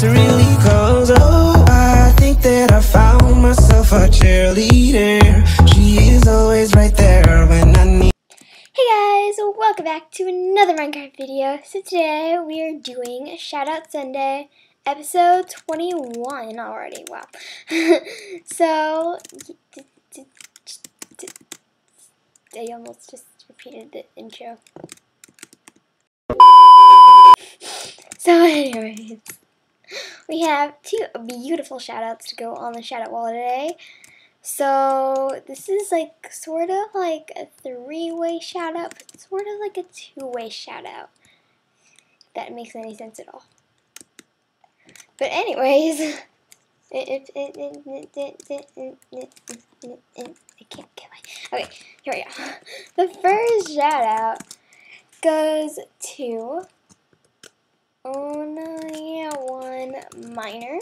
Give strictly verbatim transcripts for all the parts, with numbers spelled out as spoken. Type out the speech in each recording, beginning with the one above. got really close. Oh, I think that I found myself a cheerleader. She is always right there when I need. Hey guys, welcome back to another Minecraft video. So today we are doing a Shoutout Sunday, episode twenty-one already. Wow. So I almost just repeated the intro. So anyways, we have two beautiful shoutouts to go on the shoutout wall today. So this is like sort of like a three-way shoutout, but sort of like a two-way shoutout. If that makes any sense at all. But anyways, I can't get my. Okay, here we go. The first shoutout goes to Only one Minor,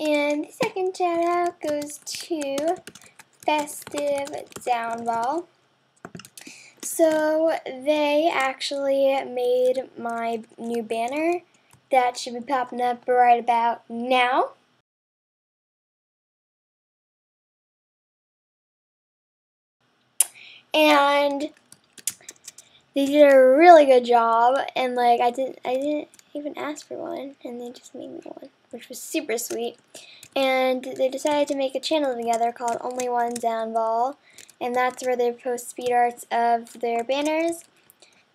and the second shout out goes to Festive Downball. So they actually made my new banner that should be popping up right about now. And they did a really good job, and like I didn't I didn't even ask for one, and they just made me one, which was super sweet. And they decided to make a channel together called Only one Downball, and that's where they post speed arts of their banners.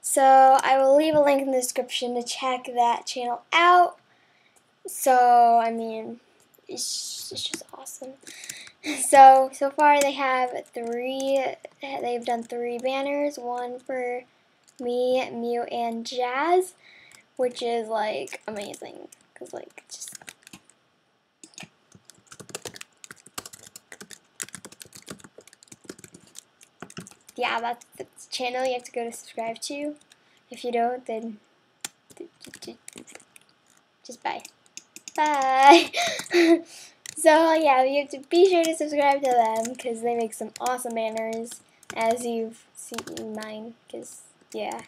So I will leave a link in the description to check that channel out. So I mean, it's just awesome. So so far they have three. They've done three banners. One for me, Mew, and Jazz, which is like amazing, cause like just yeah, that's the channel you have to go to subscribe to. If you don't, then just bye, bye. So yeah, you have to be sure to subscribe to them because they make some awesome banners, as you've seen mine. Cause yeah.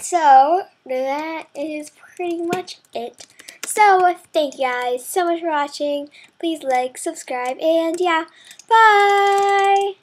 So that is pretty much it. So thank you guys so much for watching. Please like, subscribe, and yeah, bye.